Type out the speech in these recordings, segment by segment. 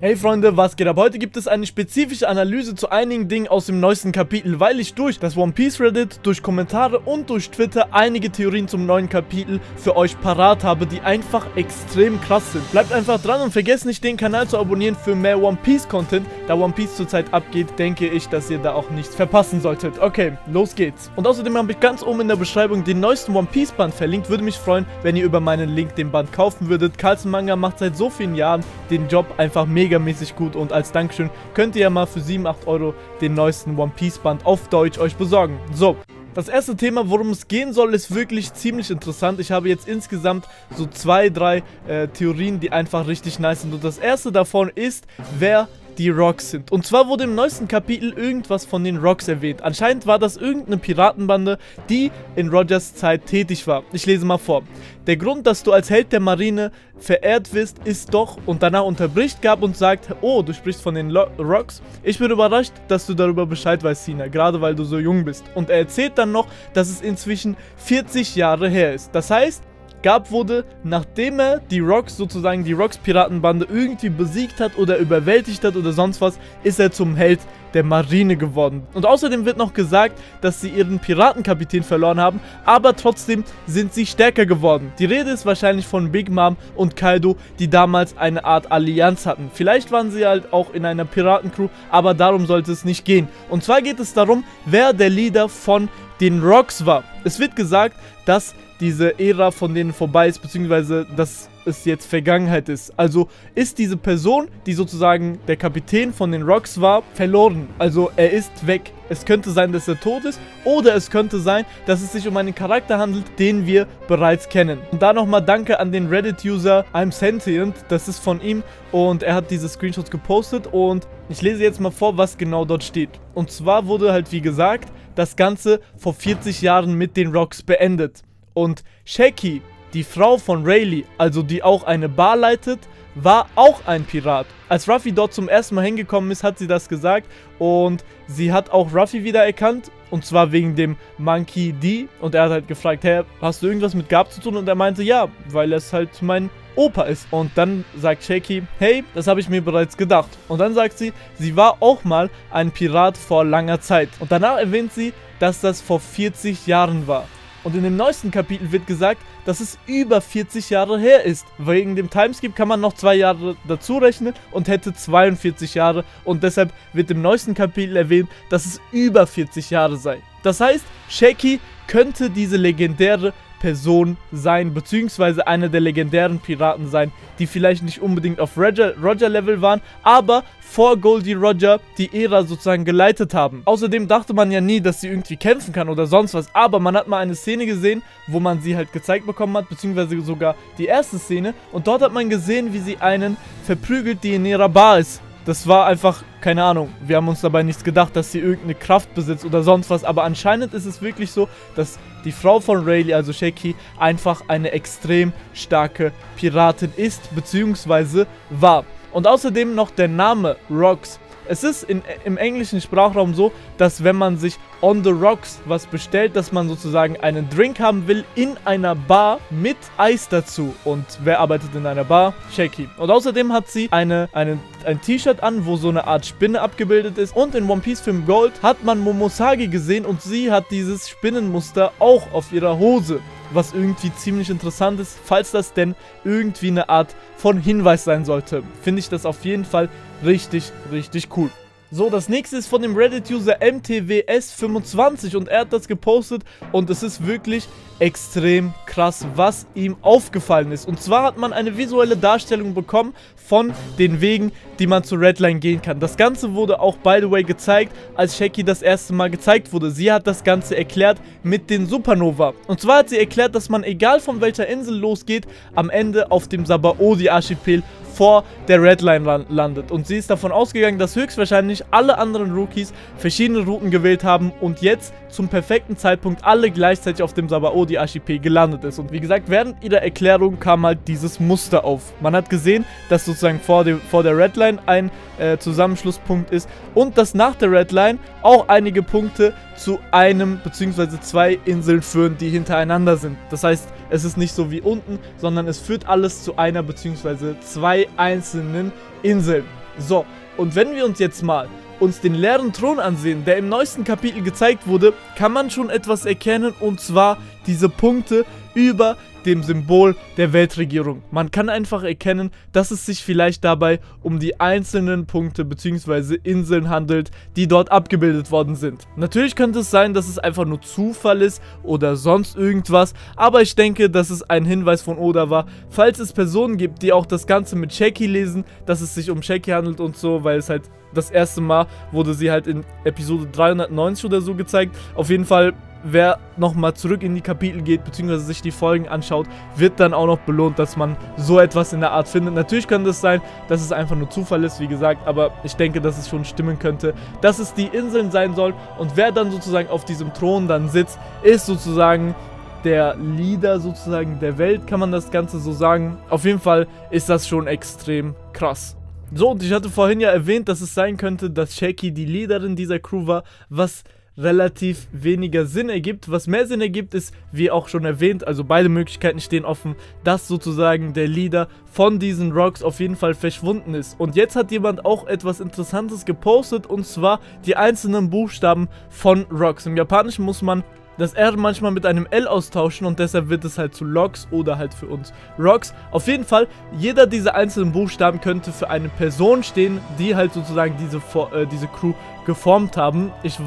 Hey Freunde, was geht ab? Heute gibt es eine spezifische Analyse zu einigen Dingen aus dem neuesten Kapitel, weil ich durch das One Piece Reddit, durch Kommentare und durch Twitter einige Theorien zum neuen Kapitel für euch parat habe, die einfach extrem krass sind. Bleibt einfach dran und vergesst nicht, den Kanal zu abonnieren für mehr One Piece Content. Da One Piece zurzeit abgeht, denke ich, dass ihr da auch nichts verpassen solltet. Okay, los geht's. Und außerdem habe ich ganz oben in der Beschreibung den neuesten One Piece Band verlinkt. Würde mich freuen, wenn ihr über meinen Link den Band kaufen würdet. Carlsen Manga macht seit so vielen Jahren den Job einfach megamäßig gut und als Dankeschön könnt ihr ja mal für 7-8 € den neuesten One Piece Band auf Deutsch euch besorgen. So. Das erste Thema, worum es gehen soll, ist wirklich ziemlich interessant. Ich habe jetzt insgesamt so 2, 3 Theorien, die einfach richtig nice sind. Und das erste davon ist, wer die Rocks sind. Und zwar wurde im neuesten Kapitel irgendwas von den Rocks erwähnt. Anscheinend war das irgendeine Piratenbande, die in Rogers Zeit tätig war. Ich lese mal vor. Der Grund, dass du als Held der Marine verehrt wirst, ist doch... Und danach unterbricht Gab und sagt, oh, du sprichst von den Rocks. Ich bin überrascht, dass du darüber Bescheid weißt, Sina, gerade weil du so jung bist. Und er erzählt dann noch, dass es inzwischen 40 Jahre her ist. Das heißt... Gab wurde, nachdem er die Rocks, sozusagen die Rocks-Piratenbande irgendwie besiegt hat oder überwältigt hat oder sonst was, ist er zum Held der Marine geworden. Und außerdem wird noch gesagt, dass sie ihren Piratenkapitän verloren haben, aber trotzdem sind sie stärker geworden. Die Rede ist wahrscheinlich von Big Mom und Kaido, die damals eine Art Allianz hatten. Vielleicht waren sie halt auch in einer Piratencrew, aber darum sollte es nicht gehen. Und zwar geht es darum, wer der Leader von den Rocks war. Es wird gesagt, dass diese Ära von denen vorbei ist, beziehungsweise dass es jetzt Vergangenheit ist. Also ist diese Person, die sozusagen der Kapitän von den Rocks war, verloren. Also er ist weg. Es könnte sein, dass er tot ist, oder es könnte sein, dass es sich um einen Charakter handelt, den wir bereits kennen. Und da nochmal danke an den Reddit-User I'm Sentient, das ist von ihm und er hat diese Screenshots gepostet und ich lese jetzt mal vor, was genau dort steht. Und zwar wurde halt, wie gesagt, das Ganze vor 40 Jahren mit den Rocks beendet. Und Shakky, die Frau von Rayleigh, also die auch eine Bar leitet, war auch ein Pirat. Als Ruffy dort zum ersten Mal hingekommen ist, hat sie das gesagt und sie hat auch Ruffy wiedererkannt und zwar wegen dem Monkey D. und er hat halt gefragt, hey, hast du irgendwas mit Gab zu tun? Und er meinte, ja, weil es halt mein Opa ist. Und dann sagt Shakky, hey, das habe ich mir bereits gedacht. Und dann sagt sie, sie war auch mal ein Pirat vor langer Zeit. Und danach erwähnt sie, dass das vor 40 Jahren war. Und in dem neuesten Kapitel wird gesagt, dass es über 40 Jahre her ist. Wegen dem Timeskip kann man noch 2 Jahre dazu rechnen und hätte 42 Jahre. Und deshalb wird im neuesten Kapitel erwähnt, dass es über 40 Jahre sei. Das heißt, Shakky könnte diese legendäre Person sein, beziehungsweise einer der legendären Piraten sein, die vielleicht nicht unbedingt auf Roger-Level waren, aber vor Gol D. Roger die Ära sozusagen geleitet haben. Außerdem dachte man ja nie, dass sie irgendwie kämpfen kann oder sonst was, aber man hat mal eine Szene gesehen, wo man sie halt gezeigt bekommen hat, beziehungsweise sogar die erste Szene, und dort hat man gesehen, wie sie einen verprügelt, die in ihrer Bar ist. Das war einfach, keine Ahnung, wir haben uns dabei nichts gedacht, dass sie irgendeine Kraft besitzt oder sonst was, aber anscheinend ist es wirklich so, dass die Frau von Rayleigh, also Shakky, einfach eine extrem starke Piratin ist, beziehungsweise war. Und außerdem noch der Name Rocks. Es ist im englischen Sprachraum so, dass wenn man sich on the rocks was bestellt, dass man sozusagen einen Drink haben will in einer Bar mit Eis dazu. Und wer arbeitet in einer Bar? Shakky. Und außerdem hat sie ein T-Shirt an, wo so eine Art Spinne abgebildet ist. Und in One Piece Film Gold hat man Momousagi gesehen und sie hat dieses Spinnenmuster auch auf ihrer Hose. Was irgendwie ziemlich interessant ist, falls das denn irgendwie eine Art von Hinweis sein sollte. Finde ich das auf jeden Fall richtig, richtig cool. So, das nächste ist von dem Reddit-User MTWS25 und er hat das gepostet und es ist wirklich extrem krass, was ihm aufgefallen ist. Und zwar hat man eine visuelle Darstellung bekommen von den Wegen, die man zu Redline gehen kann. Das Ganze wurde auch, by the way, gezeigt, als Shakky das erste Mal gezeigt wurde. Sie hat das Ganze erklärt mit den Supernova. Und zwar hat sie erklärt, dass man, egal von welcher Insel losgeht, am Ende auf dem Sabaodi Archipel vor der Redline landet. Und sie ist davon ausgegangen, dass höchstwahrscheinlich alle anderen Rookies verschiedene Routen gewählt haben und jetzt zum perfekten Zeitpunkt alle gleichzeitig auf dem Sabaodi Archipel gelandet ist. Und wie gesagt, während ihrer Erklärung kam halt dieses Muster auf. Man hat gesehen, dass sozusagen vor der Redline ein Zusammenschlusspunkt ist und dass nach der Redline auch einige Punkte zu einem bzw. 2 Inseln führen, die hintereinander sind. Das heißt, es ist nicht so wie unten, sondern es führt alles zu einer bzw. 2 einzelnen Inseln. So, und wenn wir uns jetzt mal den leeren Thron ansehen, der im neuesten Kapitel gezeigt wurde, kann man schon etwas erkennen, und zwar diese Punkte über dem Symbol der Weltregierung. Man kann einfach erkennen, dass es sich vielleicht dabei um die einzelnen Punkte bzw. Inseln handelt, die dort abgebildet worden sind. Natürlich könnte es sein, dass es einfach nur Zufall ist oder sonst irgendwas, aber ich denke, dass es ein Hinweis von Oda war, falls es Personen gibt, die auch das Ganze mit Shakky lesen, dass es sich um Shakky handelt und so, weil es halt das erste Mal wurde sie halt in Episode 390 oder so gezeigt. Auf jeden Fall, wer nochmal zurück in die Kapitel geht, beziehungsweise sich die Folgen anschaut, wird dann auch noch belohnt, dass man so etwas in der Art findet. Natürlich kann das sein, dass es einfach nur Zufall ist, wie gesagt, aber ich denke, dass es schon stimmen könnte, dass es die Inseln sein soll. Und wer dann sozusagen auf diesem Thron dann sitzt, ist sozusagen der Leader sozusagen der Welt, kann man das Ganze so sagen. Auf jeden Fall ist das schon extrem krass. So, und ich hatte vorhin ja erwähnt, dass es sein könnte, dass Shakky die Leaderin dieser Crew war, was relativ weniger Sinn ergibt. Was mehr Sinn ergibt ist, wie auch schon erwähnt, also beide Möglichkeiten stehen offen, dass sozusagen der Leader von diesen Rocks auf jeden Fall verschwunden ist. Und jetzt hat jemand auch etwas Interessantes gepostet, und zwar die einzelnen Buchstaben von Rocks. Im Japanischen muss man das R manchmal mit einem L austauschen, und deshalb wird es halt zu Logs oder halt für uns Rocks. Auf jeden Fall, jeder dieser einzelnen Buchstaben könnte für eine Person stehen, die halt sozusagen diese Crew geformt haben. Ich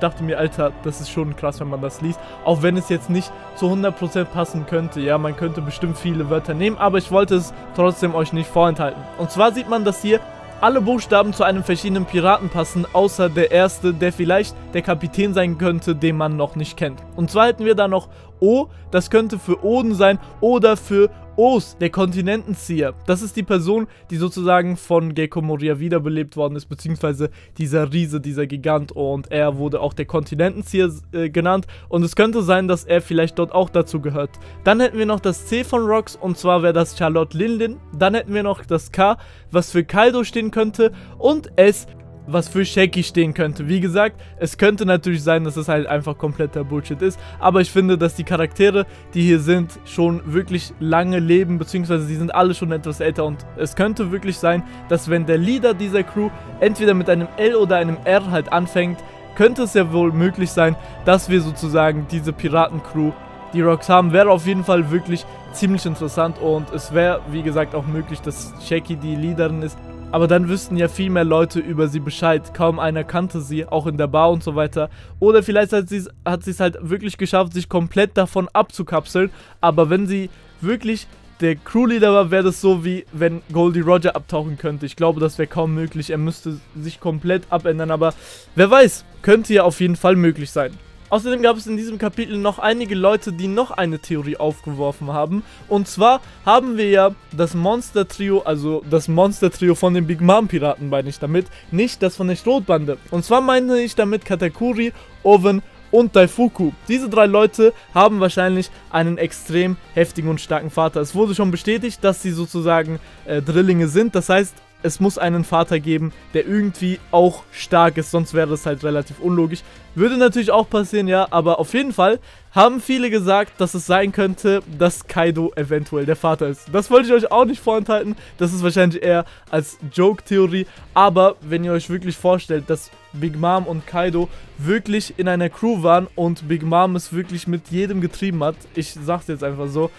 dachte mir, Alter, das ist schon krass, wenn man das liest, auch wenn es jetzt nicht zu 100% passen könnte. Ja, man könnte bestimmt viele Wörter nehmen, aber ich wollte es trotzdem euch nicht vorenthalten. Und zwar sieht man das hier. Alle Buchstaben zu einem verschiedenen Piraten passen, außer der erste, der vielleicht der Kapitän sein könnte, den man noch nicht kennt. Und zwar hätten wir da noch O, das könnte für Oden sein oder für Os, der Kontinentenzieher. Das ist die Person, die sozusagen von Geko Moria wiederbelebt worden ist, beziehungsweise dieser Riese, dieser Gigant, und er wurde auch der Kontinentenzieher genannt, und es könnte sein, dass er vielleicht dort auch dazu gehört. Dann hätten wir noch das C von Rocks, und zwar wäre das Charlotte Linlin. Dann hätten wir noch das K, was für Kaido stehen könnte, und S, was für Shakky stehen könnte. Wie gesagt, es könnte natürlich sein, dass es halt einfach kompletter Bullshit ist, aber ich finde, dass die Charaktere, die hier sind, schon wirklich lange leben, beziehungsweise sie sind alle schon etwas älter, und es könnte wirklich sein, dass wenn der Leader dieser Crew entweder mit einem L oder einem R halt anfängt, könnte es ja wohl möglich sein, dass wir sozusagen diese Piratencrew, die Rocks haben. Wäre auf jeden Fall wirklich ziemlich interessant, und es wäre, wie gesagt, auch möglich, dass Shakky die Leaderin ist. Aber dann wüssten ja viel mehr Leute über sie Bescheid. Kaum einer kannte sie, auch in der Bar und so weiter. Oder vielleicht hat sie es halt wirklich geschafft, sich komplett davon abzukapseln. Aber wenn sie wirklich der Crewleader war, wäre das so, wie wenn Gol D. Roger abtauchen könnte. Ich glaube, das wäre kaum möglich. Er müsste sich komplett abändern. Aber wer weiß, könnte ja auf jeden Fall möglich sein. Außerdem gab es in diesem Kapitel noch einige Leute, die noch eine Theorie aufgeworfen haben. Und zwar haben wir ja das Monster-Trio, also das Monster-Trio von den Big Mom-Piraten, meine ich damit, nicht das von der Strohbande. Und zwar meine ich damit Katakuri, Oven und Daifuku. Diese drei Leute haben wahrscheinlich einen extrem heftigen und starken Vater. Es wurde schon bestätigt, dass sie sozusagen Drillinge sind, das heißt, es muss einen Vater geben, der irgendwie auch stark ist, sonst wäre das halt relativ unlogisch. Würde natürlich auch passieren, ja, aber auf jeden Fall haben viele gesagt, dass es sein könnte, dass Kaido eventuell der Vater ist. Das wollte ich euch auch nicht vorenthalten, das ist wahrscheinlich eher als Joke-Theorie, aber wenn ihr euch wirklich vorstellt, dass Big Mom und Kaido wirklich in einer Crew waren und Big Mom es wirklich mit jedem getrieben hat, ich sag's jetzt einfach so,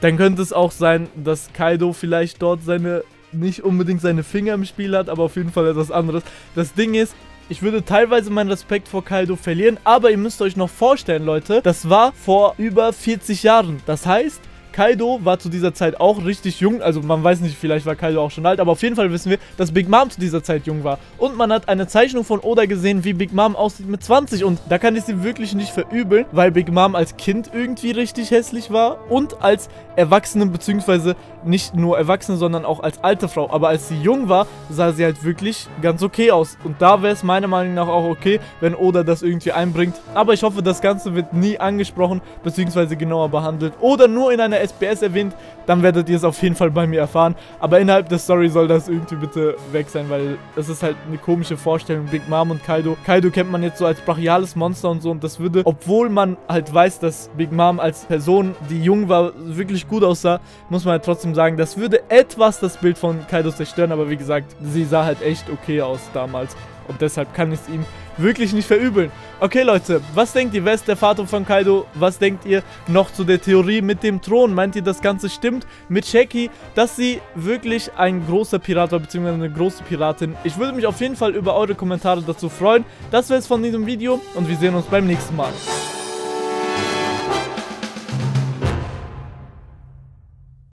dann könnte es auch sein, dass Kaido vielleicht dort seine nicht unbedingt seine Finger im Spiel hat, aber auf jeden Fall etwas anderes. Das Ding ist, ich würde teilweise meinen Respekt vor Kaido verlieren, aber ihr müsst euch noch vorstellen, Leute, das war vor über 40 Jahren. Das heißt, Kaido war zu dieser Zeit auch richtig jung, also man weiß nicht, vielleicht war Kaido auch schon alt, aber auf jeden Fall wissen wir, dass Big Mom zu dieser Zeit jung war. Und man hat eine Zeichnung von Oda gesehen, wie Big Mom aussieht mit 20, und da kann ich sie wirklich nicht verübeln, weil Big Mom als Kind irgendwie richtig hässlich war und als Erwachsene, beziehungsweise nicht nur Erwachsene, sondern auch als alte Frau. Aber als sie jung war, sah sie halt wirklich ganz okay aus, und da wäre es meiner Meinung nach auch okay, wenn Oda das irgendwie einbringt. Aber ich hoffe, das Ganze wird nie angesprochen, beziehungsweise genauer behandelt oder nur in einer SBS erwähnt, dann werdet ihr es auf jeden Fall bei mir erfahren. Aber innerhalb der Story soll das irgendwie bitte weg sein, weil es ist halt eine komische Vorstellung. Big Mom und Kaido. Kaido kennt man jetzt so als brachiales Monster und so, und das würde, obwohl man halt weiß, dass Big Mom als Person, die jung war, wirklich gut aussah, muss man halt trotzdem sagen, das würde etwas das Bild von Kaido zerstören, aber wie gesagt, sie sah halt echt okay aus damals. Und deshalb kann ich es ihm wirklich nicht verübeln. Okay, Leute, was denkt ihr? Wer ist der Vater von Kaido? Was denkt ihr noch zu der Theorie mit dem Thron? Meint ihr, das Ganze stimmt mit Shakky, dass sie wirklich ein großer Pirat war, beziehungsweise eine große Piratin? Ich würde mich auf jeden Fall über eure Kommentare dazu freuen. Das wäre es von diesem Video und wir sehen uns beim nächsten Mal.